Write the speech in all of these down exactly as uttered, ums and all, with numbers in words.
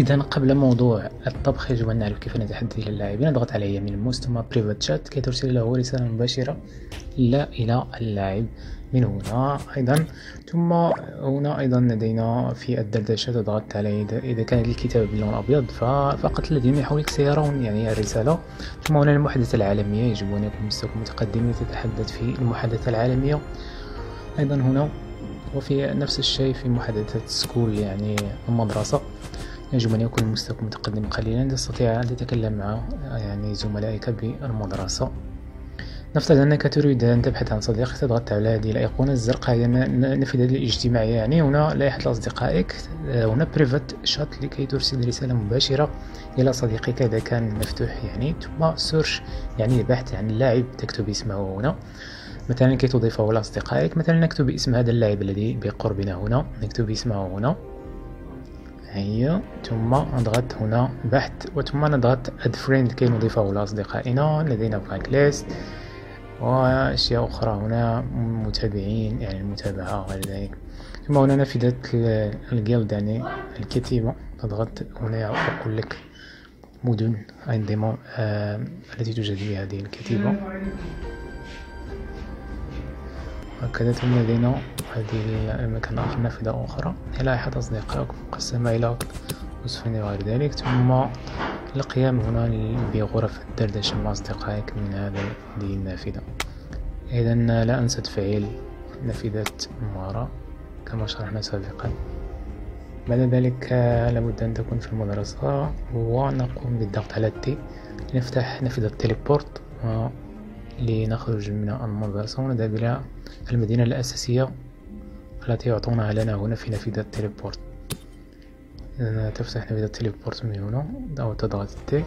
اذا قبل موضوع الطبخ يجب ان نعرف كيف نتحدث الى اللاعبين. اضغط على يمين الموس ثم برايفت شات كي ترسل له رساله مباشره لا الى اللاعب من هنا ايضا. ثم هنا ايضا لدينا في الدردشه تضغط على اذا كان الكتاب باللون الابيض فقط الذين يحولك سيرون يعني الرساله. ثم هنا المحادثه العالميه يجب ان يكون مستواك متقدم تتحدث في المحادثه العالميه ايضا هنا. وفي نفس الشيء في محادثه سكول يعني المدرسه يجب أن يكون مستواك متقدم قليلا تستطيع أن تتكلم مع يعني زملائك بالمدرسة. نفترض أنك تريد أن تبحث عن صديق، تضغط على هذه الأيقونة الزرقاء هي نافذة الاجتماع يعني هنا لائحة أصدقائك، هنا برايفت شات لكي ترسل رسالة مباشرة إلى صديقك إذا كان مفتوح يعني. ثم سيرش يعني البحث عن اللاعب، تكتب اسمه هنا مثلا كي تضيفه إلى أصدقائك. مثلا نكتب اسم هذا اللاعب الذي بقربنا هنا، نكتب اسمه هنا هي. ثم نضغط هنا بحث وثم نضغط اد فريند كي نضيفه لاصدقائنا. لدينا بلاك ليست واشياء اخرى هنا، متابعين يعني المتابعه وغير ذلك. ثم هنا نافذه الجلد يعني الكتيبه، تضغط هنا يقول لك مدن انضمام آه التي توجد في هذه الكتيبه هكذا. ثم لدينا هذه المكان آخر نافذة أخرى لائحة أصدقائك مقسمة إلى وصفين وغير ذلك. ثم القيام هنا بغرف الدردشة مع أصدقائك من هذه النافذة. إذا لا أنسى تفعيل نافذة مهارة كما شرحنا سابقا. بعد ذلك لابد أن تكون في المدرسة ونقوم بالضغط على التي لنفتح نافذة تيليبورت لنخرج من المدرسة ونذهب إلى المدينة الأساسية التي يعطونها لنا هنا في نافذة تيليبورت. إذا تفتح نافذة تيليبورت من هنا أو تضغط تي.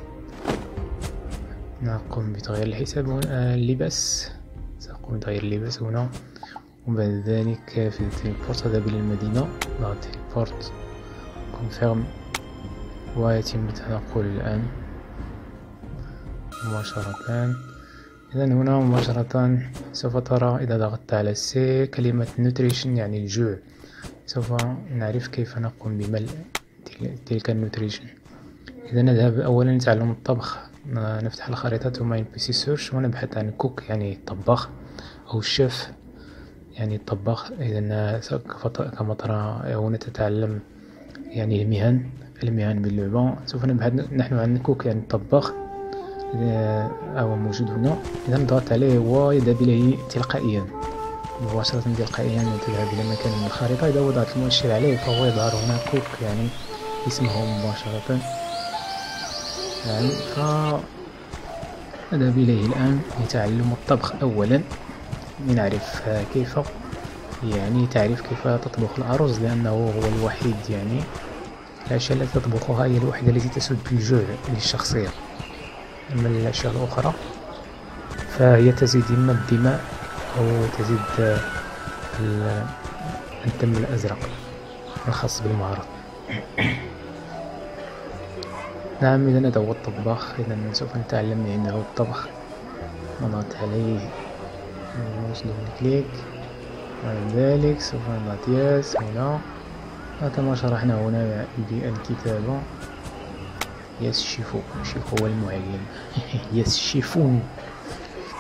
نقوم بتغيير الحساب هنا اللباس، سأقوم بتغيير اللباس هنا وبعد ذلك في التيليبورت أذهب إلى المدينة، ضغط تيليبورت كونفيرم ويتم التنقل الآن مباشرة. إذا هنا مباشرة سوف ترى إذا ضغطت على سي كلمة نوتريشن يعني الجوع، سوف نعرف كيف نقوم بملء تلك النوتريشن. إذا نذهب أولا نتعلم الطبخ، نفتح الخريطة ثم إن بي سي سيرش ونبحث عن كوك يعني الطباخ أو الشيف يعني الطباخ. إذا كما ترى هنا تتعلم يعني المهن المهن باللعبة، سوف نبحث نحن عن كوك يعني الطباخ أو موجود هنا. إذا نضغط عليه ويذهب إليه تلقائيا مباشرة تلقائيا تذهب إلى مكان من الخريطة. إذا وضعت المؤشر عليه فهو يظهر هنا كوك يعني اسمه مباشرة يعني. فأذهب إليه الآن لتعلم الطبخ أولا لنعرف كيف يعني تعرف كيف تطبخ الأرز، لأنه هو الوحيد يعني الأشياء التي تطبخها هي الوحيدة التي تسد الجوع للشخصية. أما الأشياء الأخرى فهي تزيد إما الدماء أو تزيد الدم الأزرق الخاص بالمهارات. نعم إذا هذا هو الطباخ، إذا سوف نتعلم من عنده الطبخ. نضغط عليه نوصل كليك بعد ذلك سوف نضغط ياس هنا كما شرحنا هنا بالكتابة. يس شيفو شيفو هو المعلم يس شيفون.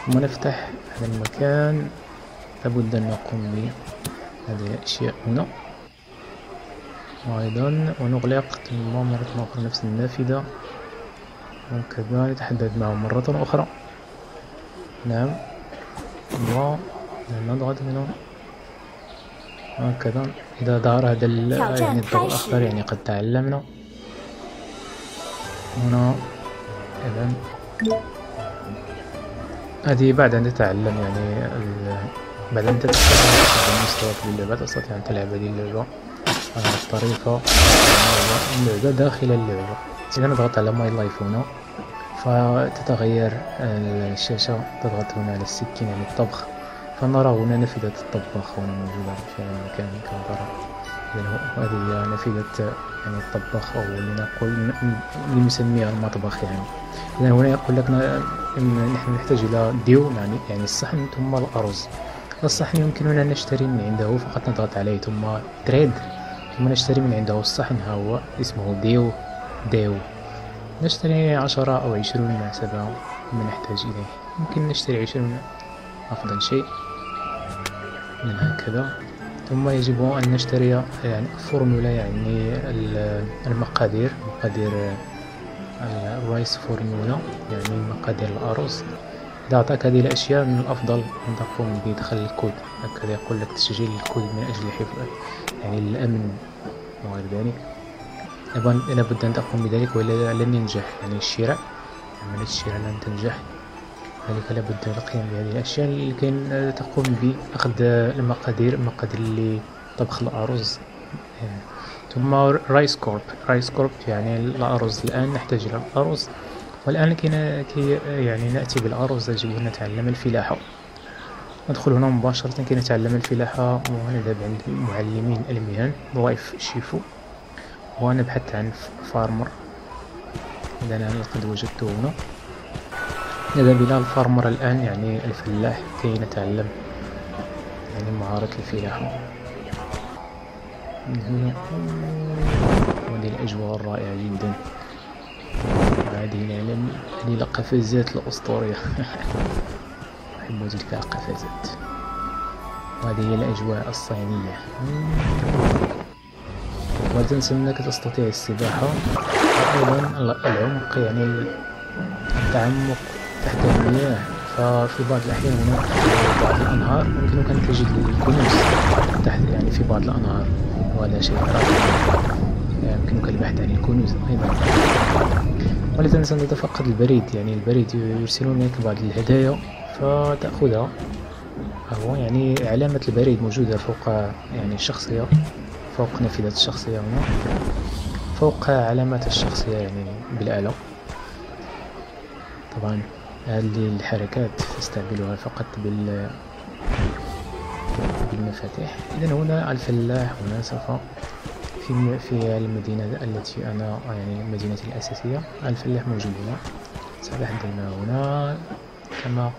ثم نفتح هذا المكان، لابد أن نقوم بهذه الأشياء هنا أيضا ونغلق. ثم مرة أخرى نفس النافذة وكذا نتحدث معه مرة أخرى. نعم ونضغط هنا هكذا. إذا ظهر هذا يعني الضوء الأخضر يعني قد تعلمنا هنا. إذا هذه بعد أن تتعلم يعني ال... بعد أن تتعلم مستواك باللعبة تستطيع أن تلعب هذه اللعبة الطريقة اللعبة داخل اللعبة. إذا نضغط على ماي لايف هنا فتتغير الشاشة، تضغط هنا على السكين يعني الطبخ فنرى هنا نافذة الطباخ هنا موجودة في المكان كما ترى. هذه هي نافذة يعني الطباخ أو لنقول لنسميها المطبخ يعني. إذا هنا يقول لك نحن نحتاج إلى ديو يعني يعني الصحن ثم الأرز. الصحن يمكننا أن نشتري من عنده فقط نضغط عليه ثم تريد ثم نشتري من عنده الصحن، ها هو اسمه ديو داو. نشتري عشرة أو عشرون نعتبر ما نحتاج إليه. ممكن نشتري عشرون أفضل شيء من هكذا. ثم يجب أن نشتري يعني فورمولا، يعني المقادير، مقادير الرايس فورمولا يعني مقادير الأرز. إذا أعطاك هذه الأشياء من الأفضل أن تقوم بإدخال الكود، هكذا يقول لك تسجيل الكود من أجل حفظ يعني الأمن وغير ذلك. طبعا لابد أن تقوم بذلك وإلا لن ينجح يعني الشراء، عملية الشراء لن تنجح. لذلك لابد من القيام بهذه الأشياء لكي تقوم بأخذ المقادير، المقادير لطبخ الأرز. ثم رايس كورب، رايس كورب يعني الأرز. الآن نحتاج إلى الأرز، والآن كي يعني نأتي بالأرز يجب أن نتعلم الفلاحة. ندخل هنا مباشرة كي نتعلم الفلاحة، ونذهب عند معلمين المهن ضيف شيفو ونبحث عن فارمر. إذا أنا لقد وجدته هنا. نذهب إلى الفارمر الآن يعني الفلاح كي نتعلم يعني مهارة الفلاحة. هنا هذه الأجواء الرائعة جدا. هذه نعلم هذه القفزات الأسطورية. أحب تلك القفزات. وهذه هي الأجواء الصينية. ولا تنسى أنك تستطيع السباحة وأيضا العمق، يعني التعمق تحت المياه. ففي بعض الأحيان هناك بعض الأنهار يمكنك أن تجد الكنوز تحت، يعني في بعض الأنهار، وهذا شيء رائع. يمكنك البحث عن الكنوز أيضا. ولا تنسى أن تتفقد البريد، يعني البريد يرسلون لك بعض الهدايا فتأخذها. هو يعني علامة البريد موجودة فوق يعني الشخصية، فوق نافذة الشخصية هنا، فوق علامات الشخصية يعني بالآلة. طبعا هذه الحركات تستقبلها فقط بال بالمفاتيح. إذا هنا الفلاح، هنا سوف في في المدينة التي أنا يعني المدينة الأساسية. الفلاح موجود هنا، سأحضرنا هنا كما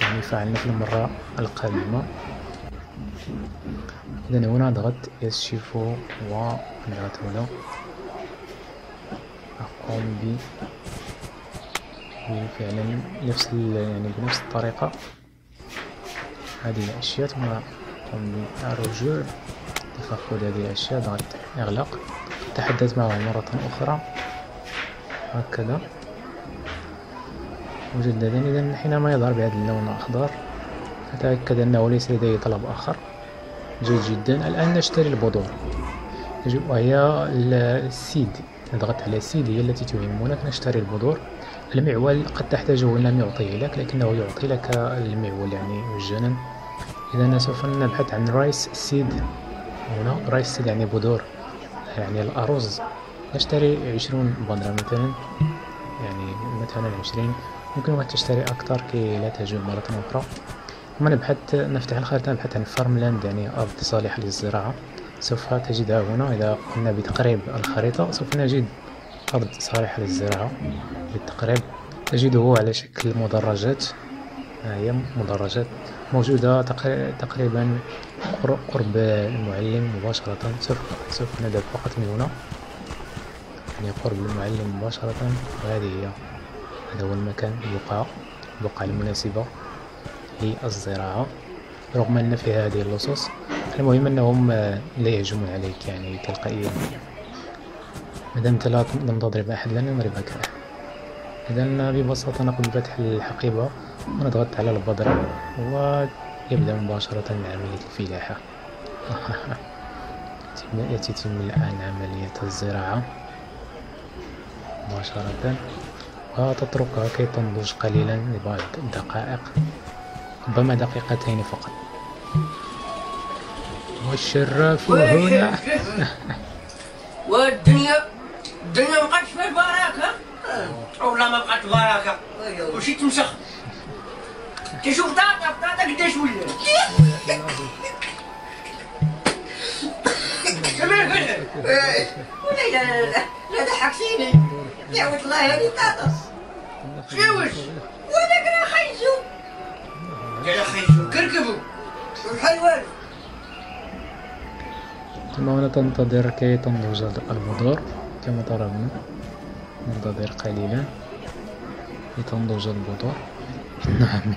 يعني فعلنا في المرة القادمة. إذا هنا أضغط يسشيفو وأضغط هنا أقوم ب فعلا نفس يعني بنفس الطريقة هذه الأشياء. ثم أقوم بالرجوع تفقد هذه الأشياء، ضغط إغلاق، تحدث معه مرة أخرى هكذا مجددا. إذا حينما يظهر بهذا اللون الأخضر أتأكد أنه ليس لديه طلب آخر. جيد جدا. الآن نشتري البذور وهي السيد. نضغط على السيد هي التي تهمك. نشتري البذور. المعول قد تحتاجه ولم يعطيه لك، لكنه يعطي لك المعول يعني مجانا. إذا سوف نبحث عن رايس سيد. هنا رايس سيد يعني بذور، يعني الأرز. نشتري عشرون بذرة مثلا، يعني مثلا عشرين. يمكنك أن تشتري أكثر كي لا تجوع مرة أخرى. ثم نبحث، نفتح الخارطة، نبحث عن فارملاند يعني أرض صالحة للزراعة. سوف تجدها هنا. إذا قمنا بتقريب الخريطة سوف نجد أرض صالحة للزراعة. بالتقريب تجده على شكل مدرجات، هي مدرجات موجودة تقريبا قرب المعلم مباشرة. سوف نذهب فقط من هنا يعني قرب المعلم مباشرة. وهذه هي، هذا هو المكان، البقعة البقعة المناسبة للزراعة رغم أن فيها هذه اللصوص. المهم أنهم لا يهجمون عليك يعني تلقائيا. مادام لا لم تضرب أحد لن يضربك أحد. إذا ببساطة نقوم بفتح الحقيبة ونضغط على البذرة ويبدأ مباشرة عملية الفلاحة. يتم الآن عملية الزراعة مباشرة، وتتركها كي تنضج قليلا لبعض الدقائق، ربما دقيقتين فقط. والشراف هنا. والدنيا الدنيا مبقاتش فيها البركة، والله ما بقات البركة. وشي تمسخ تشوف بطاطا بطاطا قداش ولات. سمعت ولا لا لا لا ضحكتيني يا ولد الله. هذه بطاطا خيوش وهذاك راه خيزو كاع خيزو كركبو والحيوان. ثم هنا تنتظر كي تنضج البذور. كما ضربنا ننتظر قليلا لتنضج البذور. نعم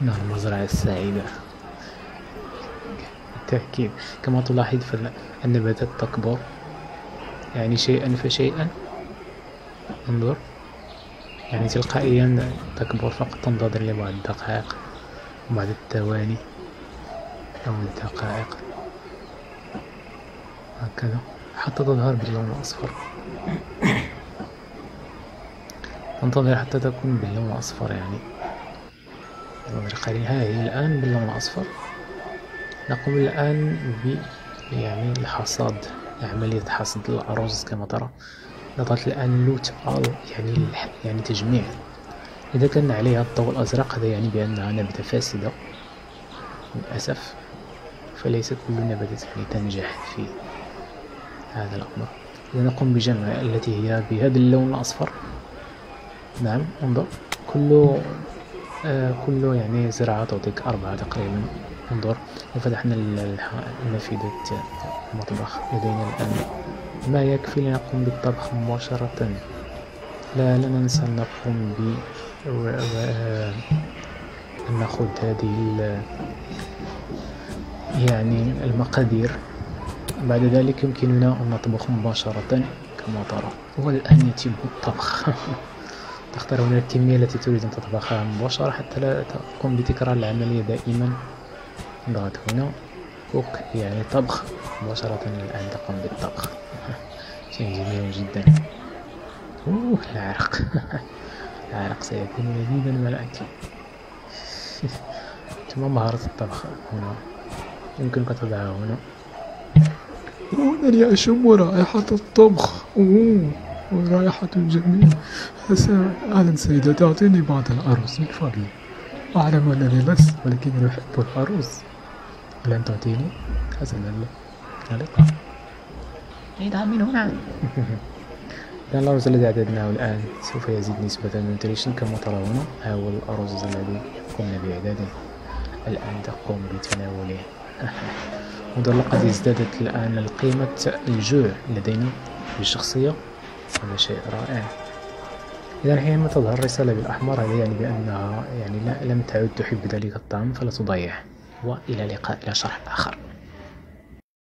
نعم المزرعة السعيدة بالتأكيد. كما تلاحظ فالنباتات تكبر يعني شيئا فشيئا، انظر يعني تلقائيا تكبر فقط، تنتظر لبعض الدقائق بعد الثواني أو الدقائق هكذا حتى تظهر باللون الأصفر. تنتظر حتى تكون باللون الأصفر يعني قليلا. هذه الآن باللون الأصفر. نقوم الآن ب يعني الحصاد، عملية حصد الأرز كما ترى. نضغط الآن لوت آل يعني يعني تجميع. إذا كان عليها الضوء الأزرق هذا يعني بأنها نبتة فاسدة للأسف، فليس كل النباتات تنجح في هذا الأمر. إذا نقوم بجمع التي هي بهذا اللون الأصفر. نعم انظر كل آه كل يعني زراعة تعطيك أربعة تقريبا. انظر وفتحنا نافذة المطبخ. لدينا الآن ما يكفي لنقوم بالطبخ مباشرة. لا لا ننسى أن نقوم ب أن نأخذ هذه يعني المقادير، بعد ذلك يمكننا أن نطبخ مباشرة كما ترى. والآن يتم الطبخ. تختار هنا الكمية التي تريد أن تطبخها مباشرة حتى لا تقوم بتكرار العملية دائما. نضغط هنا كوك يعني طبخ مباشرة. الآن تقوم بالطبخ، شيء جميل جدا. أوه العرق العرق سيكون لذيذا مع الأكل. ثم مهارة الطبخ هنا يمكنك تضعها هنا. هنا أشم رائحة الطبخ. أوه رائحة جميلة. أهلا سيدة، تعطيني بعض الأرز من فضلك؟ أعلم أنني لست، ولكن أحب الأرز. هل أن تعطيني؟ حسنا لا اطلع من هنا. إذا الأرز الذي أعددناه الآن سوف يزيد نسبة النيوتريشن كما ترون. ها هو الأرز الذي قمنا بإعداده، الآن تقوم بتناوله. انظر لقد ازدادت الآن القيمة الجوع لدينا بالشخصية، هذا شيء رائع. إذا حينما تظهر الرسالة بالأحمر هذا يعني بأنها يعني لم تعد تحب ذلك الطعم، فلا تضيعه. وإلى اللقاء إلى شرح آخر.